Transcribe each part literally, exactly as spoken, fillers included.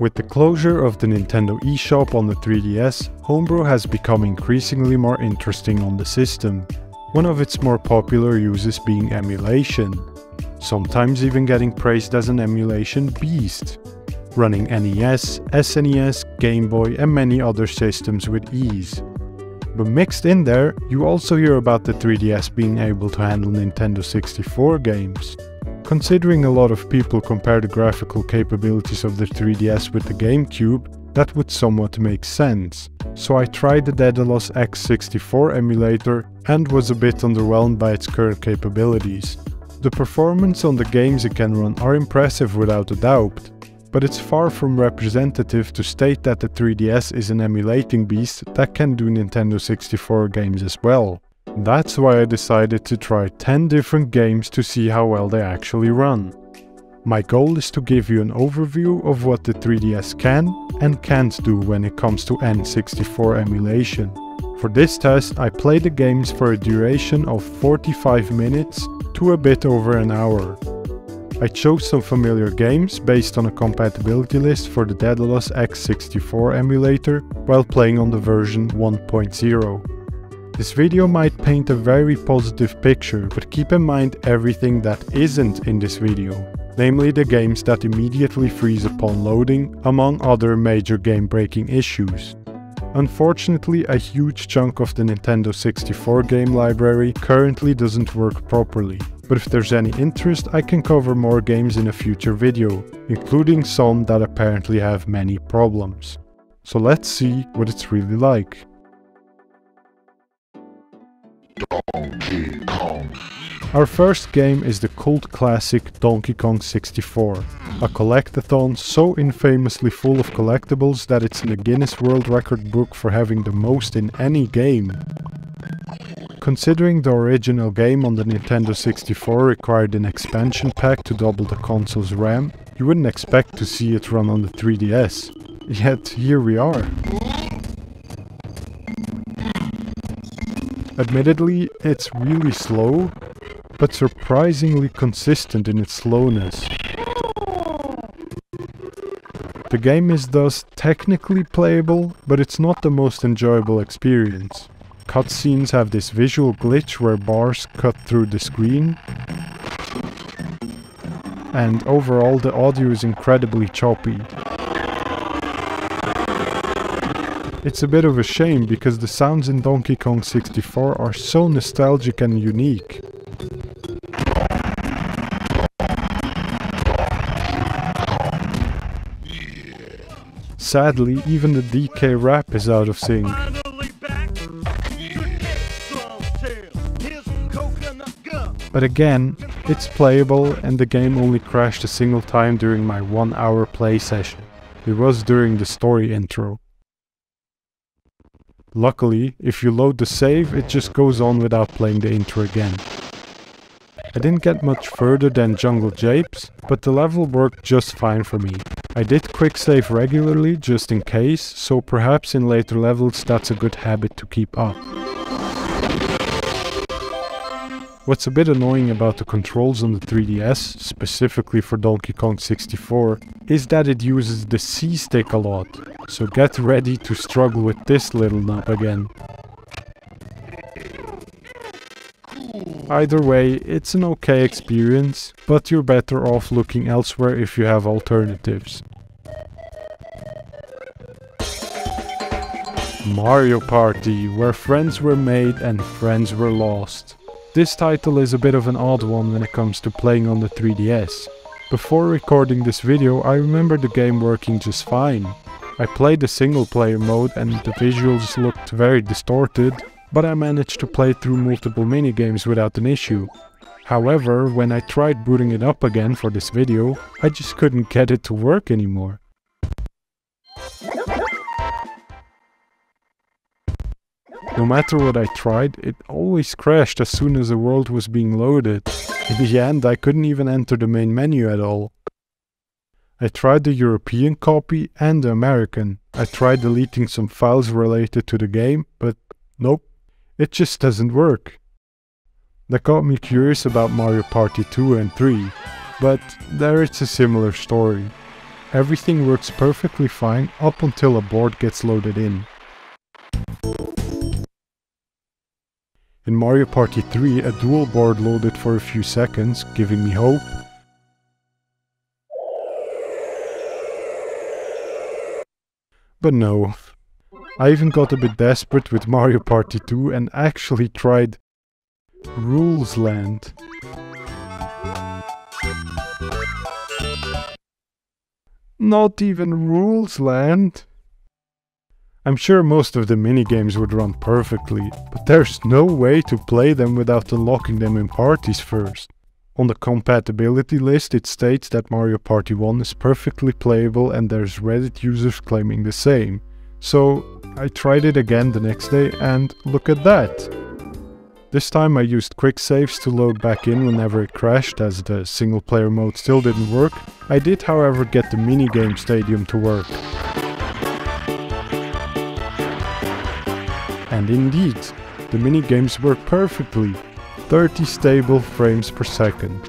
With the closure of the Nintendo eShop on the three D S, homebrew has become increasingly more interesting on the system, one of its more popular uses being emulation, sometimes even getting praised as an emulation beast, running N E S, S N E S, Game Boy and many other systems with ease. But mixed in there, you also hear about the three D S being able to handle Nintendo sixty-four games. Considering a lot of people compare the graphical capabilities of the three D S with the GameCube, that would somewhat make sense. So I tried the Daedalus X sixty-four emulator and was a bit underwhelmed by its current capabilities. The performance on the games it can run are impressive without a doubt, but it's far from representative to state that the three D S is an emulating beast that can do Nintendo sixty-four games as well. That's why I decided to try ten different games to see how well they actually run. My goal is to give you an overview of what the three D S can and can't do when it comes to N sixty-four emulation. For this test, I played the games for a duration of forty-five minutes to a bit over an hour. I chose some familiar games based on a compatibility list for the Daedalus X sixty-four emulator while playing on the version one point oh. This video might paint a very positive picture, but keep in mind everything that isn't in this video, namely the games that immediately freeze upon loading, among other major game-breaking issues. Unfortunately, a huge chunk of the Nintendo sixty-four game library currently doesn't work properly. But if there's any interest, I can cover more games in a future video, including some that apparently have many problems. So let's see what it's really like. Donkey Kong. Our first game is the cult classic Donkey Kong sixty-four, a collectathon so infamously full of collectibles that it's in the Guinness World Record book for having the most in any game. Considering the original game on the Nintendo sixty-four required an expansion pack to double the console's RAM, you wouldn't expect to see it run on the three D S. Yet here we are. Admittedly, it's really slow, but surprisingly consistent in its slowness. The game is thus technically playable, but it's not the most enjoyable experience. Cutscenes have this visual glitch where bars cut through the screen, and overall the audio is incredibly choppy. It's a bit of a shame because the sounds in Donkey Kong sixty-four are so nostalgic and unique. Sadly, even the D K rap is out of sync. But again, it's playable and the game only crashed a single time during my one hour play session. It was during the story intro. Luckily, if you load the save, it just goes on without playing the intro again. I didn't get much further than Jungle Japes, but the level worked just fine for me. I did quick save regularly just in case, so perhaps in later levels that's a good habit to keep up. What's a bit annoying about the controls on the three D S, specifically for Donkey Kong sixty-four, is that it uses the C-stick a lot, so get ready to struggle with this little nub again. Either way, it's an okay experience, but you're better off looking elsewhere if you have alternatives. Mario Party, where friends were made and friends were lost. This title is a bit of an odd one when it comes to playing on the three D S. Before recording this video, I remember the game working just fine. I played the single player mode and the visuals looked very distorted, but I managed to play through multiple minigames without an issue. However, when I tried booting it up again for this video, I just couldn't get it to work anymore. No matter what I tried, it always crashed as soon as the world was being loaded. In the end, I couldn't even enter the main menu at all. I tried the European copy and the American. I tried deleting some files related to the game, but nope, it just doesn't work. That got me curious about Mario Party two and three, but there it's a similar story. Everything works perfectly fine up until a board gets loaded in. In Mario Party three, a dual board loaded for a few seconds, giving me hope. But no. I even got a bit desperate with Mario Party two and actually tried Rules Land. Not even Rules Land. I'm sure most of the minigames would run perfectly, but there's no way to play them without unlocking them in parties first. On the compatibility list it states that Mario Party one is perfectly playable and there's Reddit users claiming the same. So I tried it again the next day and look at that! This time I used quick saves to load back in whenever it crashed, as the single player mode still didn't work. I did however get the minigame stadium to work. And indeed, the minigames work perfectly, thirty stable frames per second.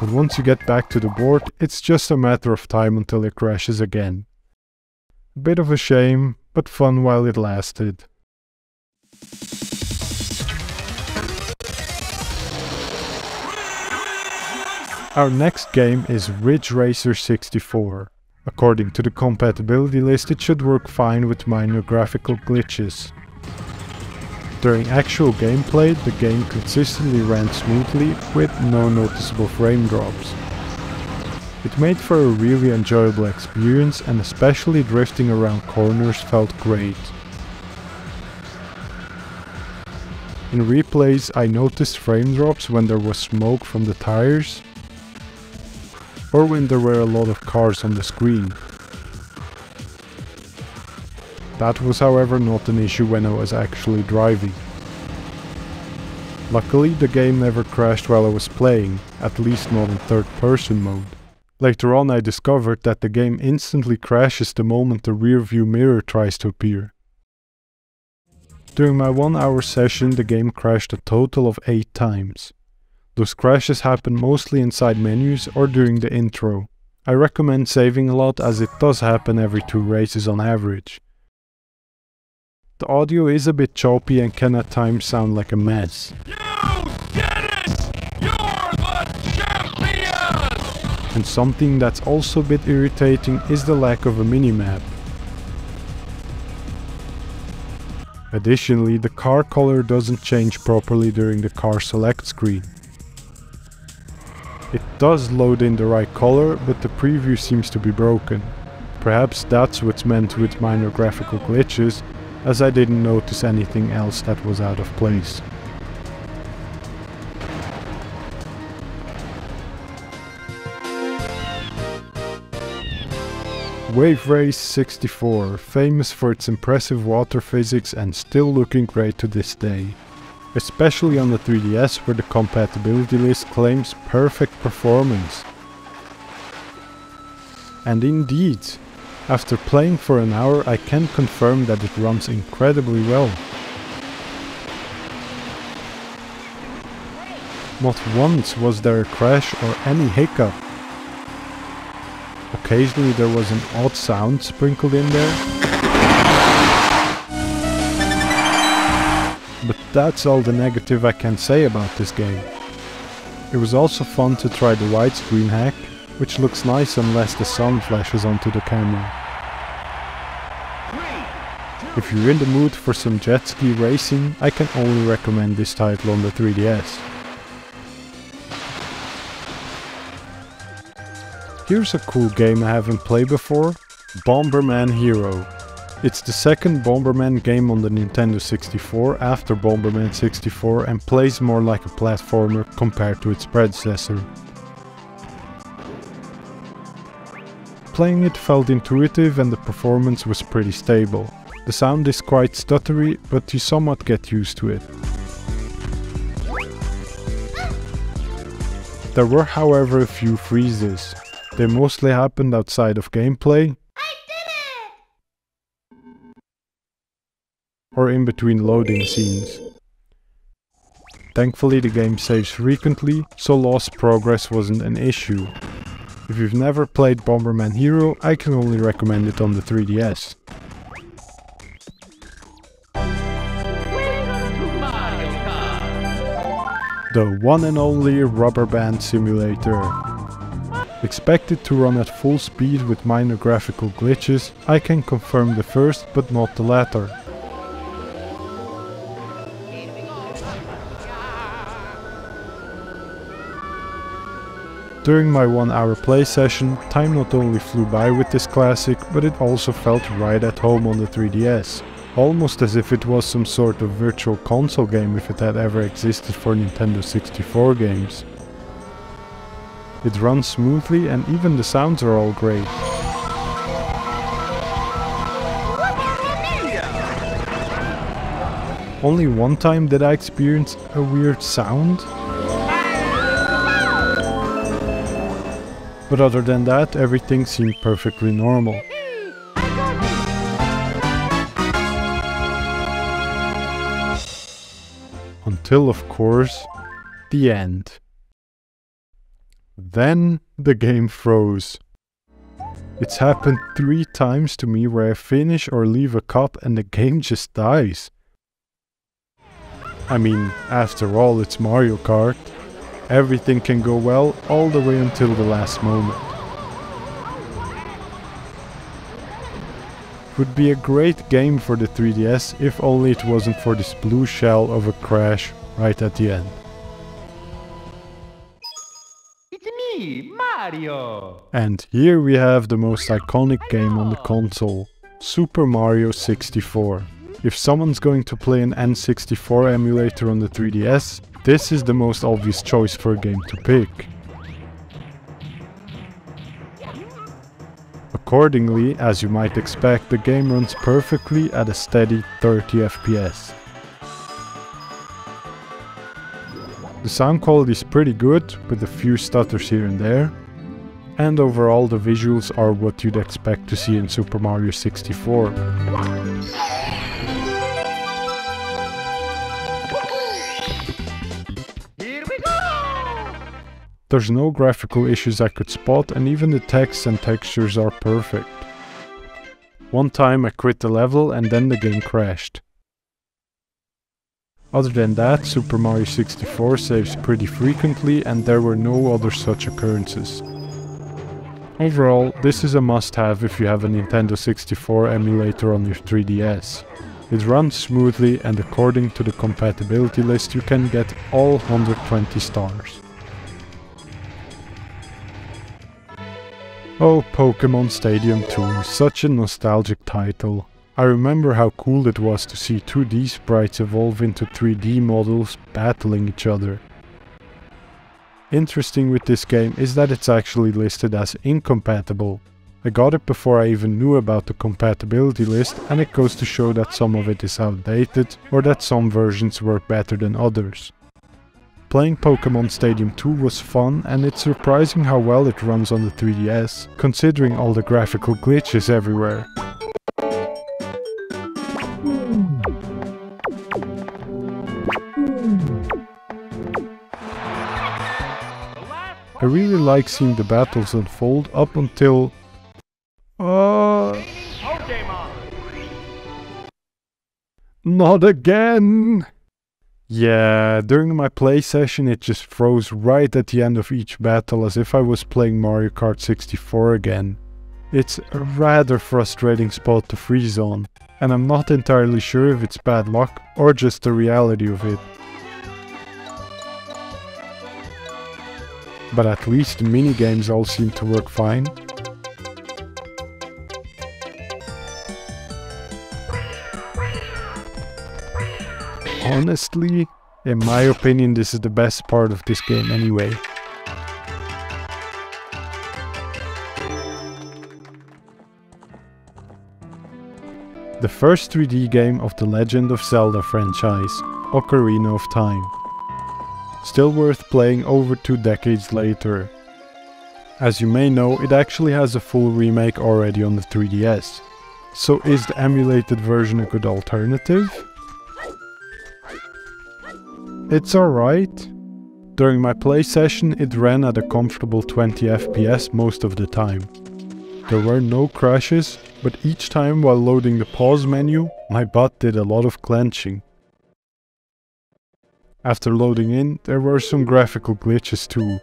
But once you get back to the board, it's just a matter of time until it crashes again. A bit of a shame, but fun while it lasted. Our next game is Ridge Racer sixty-four. According to the compatibility list, it should work fine with minor graphical glitches. During actual gameplay, the game consistently ran smoothly with no noticeable frame drops. It made for a really enjoyable experience, and especially drifting around corners felt great. In replays, I noticed frame drops when there was smoke from the tires, or when there were a lot of cars on the screen. That was however not an issue when I was actually driving. Luckily the game never crashed while I was playing, at least not in third person mode. Later on I discovered that the game instantly crashes the moment the rear view mirror tries to appear. During my one hour session the game crashed a total of eight times. Those crashes happen mostly inside menus or during the intro. I recommend saving a lot as it does happen every two races on average. The audio is a bit choppy and can at times sound like a mess. You did it! You're the champion! And something that's also a bit irritating is the lack of a minimap. Additionally, the car color doesn't change properly during the car select screen. It does load in the right color, but the preview seems to be broken. Perhaps that's what's meant with minor graphical glitches, as I didn't notice anything else that was out of place. Wave Race sixty-four, famous for its impressive water physics and still looking great to this day. Especially on the three D S, where the compatibility list claims perfect performance. And indeed, after playing for an hour I can confirm that it runs incredibly well. Not once was there a crash or any hiccup. Occasionally there was an odd sound sprinkled in there. But that's all the negative I can say about this game. It was also fun to try the widescreen hack, which looks nice unless the sun flashes onto the camera. If you're in the mood for some jet ski racing, I can only recommend this title on the three D S. Here's a cool game I haven't played before, Bomberman Hero. It's the second Bomberman game on the Nintendo sixty-four after Bomberman sixty-four and plays more like a platformer compared to its predecessor. Playing it felt intuitive and the performance was pretty stable. The sound is quite stuttery, but you somewhat get used to it. There were however a few freezes. They mostly happened outside of gameplay, or in between loading scenes. Thankfully the game saves frequently, so lost progress wasn't an issue. If you've never played Bomberman Hero, I can only recommend it on the three D S. The one and only Rubber Band Simulator. Expected to run at full speed with minor graphical glitches, I can confirm the first but not the latter. During my one hour play session, time not only flew by with this classic, but it also felt right at home on the three D S. Almost as if it was some sort of virtual console game if it had ever existed for Nintendo sixty-four games. It runs smoothly and even the sounds are all great. Only one time did I experience a weird sound. But other than that, everything seemed perfectly normal. Until, of course, the end. Then the game froze. It's happened three times to me where I finish or leave a cup and the game just dies. I mean, after all, it's Mario Kart. Everything can go well, all the way until the last moment. It would be a great game for the three D S, if only it wasn't for this blue shell of a crash right at the end. It's me, Mario! And here we have the most iconic game on the console, Super Mario sixty-four. If someone's going to play an N sixty-four emulator on the three D S, this is the most obvious choice for a game to pick. Accordingly, as you might expect, the game runs perfectly at a steady thirty F P S. The sound quality is pretty good, with a few stutters here and there. And overall, the visuals are what you'd expect to see in Super Mario sixty-four. There's no graphical issues I could spot, and even the text and textures are perfect. One time I quit the level and then the game crashed. Other than that, Super Mario sixty-four saves pretty frequently and there were no other such occurrences. Overall, this is a must-have if you have a Nintendo sixty-four emulator on your three D S. It runs smoothly and according to the compatibility list you can get all one hundred twenty stars. Oh, Pokémon Stadium two, such a nostalgic title. I remember how cool it was to see two D sprites evolve into three D models battling each other. Interesting with this game is that it's actually listed as incompatible. I got it before I even knew about the compatibility list, and it goes to show that some of it is outdated or that some versions work better than others. Playing Pokémon Stadium two was fun, and it's surprising how well it runs on the three D S, considering all the graphical glitches everywhere. I really like seeing the battles unfold up until... Uh... Not again! Yeah, during my play session it just froze right at the end of each battle as if I was playing Mario Kart sixty-four again. It's a rather frustrating spot to freeze on, and I'm not entirely sure if it's bad luck or just the reality of it. But at least the minigames all seem to work fine. Honestly, in my opinion, this is the best part of this game anyway. The first three D game of the Legend of Zelda franchise, Ocarina of Time. Still worth playing over two decades later. As you may know, it actually has a full remake already on the three D S. So is the emulated version a good alternative? It's alright. During my play session it ran at a comfortable twenty F P S most of the time. There were no crashes, but each time while loading the pause menu, my butt did a lot of clenching. After loading in, there were some graphical glitches too.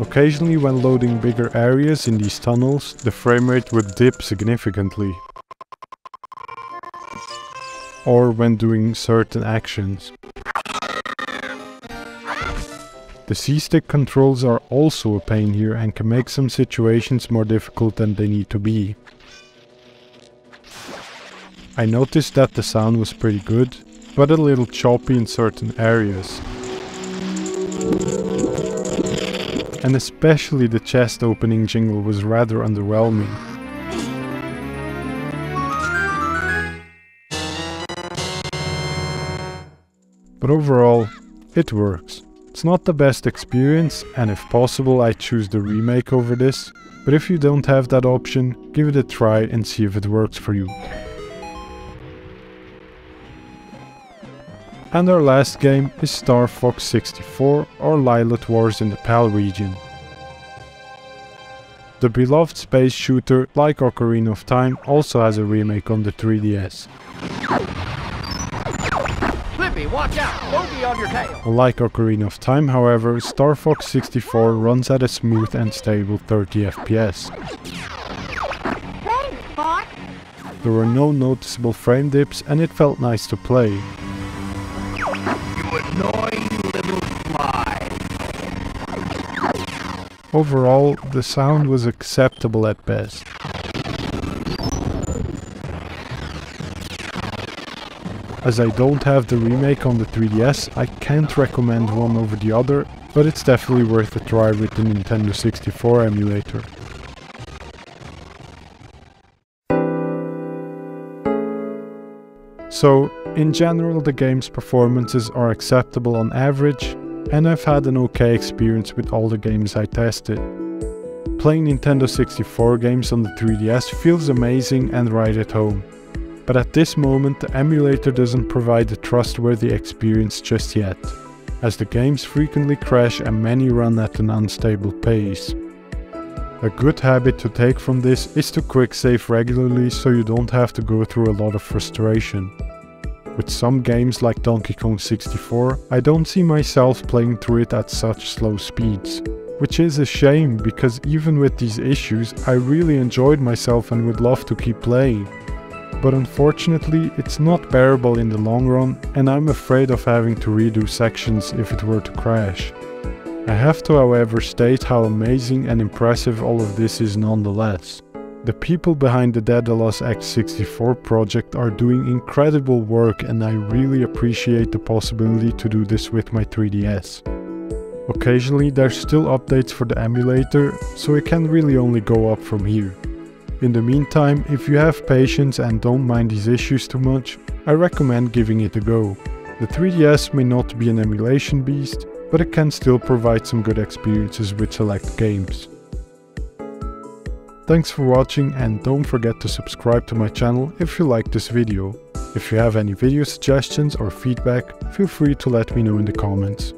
Occasionally when loading bigger areas in these tunnels, the framerate would dip significantly. Or when doing certain actions. The C-stick controls are also a pain here and can make some situations more difficult than they need to be. I noticed that the sound was pretty good, but a little choppy in certain areas. And especially the chest opening jingle was rather underwhelming. But overall, it works. It's not the best experience, and if possible I choose the remake over this, but if you don't have that option, give it a try and see if it works for you. And our last game is Star Fox sixty-four or Lylat Wars in the PAL region. The beloved space shooter, like Ocarina of Time, also has a remake on the three D S. Flippy, watch out! Don't be on your tail! Like Ocarina of Time, however, Star Fox sixty-four runs at a smooth and stable thirty F P S. There were no noticeable frame dips and it felt nice to play. Overall, the sound was acceptable at best. As I don't have the remake on the three D S, I can't recommend one over the other, but it's definitely worth a try with the Nintendo sixty-four emulator. So, in general, the game's performances are acceptable on average, and I've had an okay experience with all the games I tested. Playing Nintendo sixty-four games on the three D S feels amazing and right at home, but at this moment the emulator doesn't provide a trustworthy experience just yet, as the games frequently crash and many run at an unstable pace. A good habit to take from this is to quick save regularly so you don't have to go through a lot of frustration. With some games like Donkey Kong sixty-four, I don't see myself playing through it at such slow speeds. Which is a shame, because even with these issues, I really enjoyed myself and would love to keep playing. But unfortunately, it's not bearable in the long run, and I'm afraid of having to redo sections if it were to crash. I have to, however, state how amazing and impressive all of this is nonetheless. The people behind the Daedalus X sixty-four project are doing incredible work, and I really appreciate the possibility to do this with my three D S. Occasionally there's still updates for the emulator, so it can really only go up from here. In the meantime, if you have patience and don't mind these issues too much, I recommend giving it a go. The three D S may not be an emulation beast, but it can still provide some good experiences with select games. Thanks for watching, and don't forget to subscribe to my channel if you like this video. If you have any video suggestions or feedback, feel free to let me know in the comments.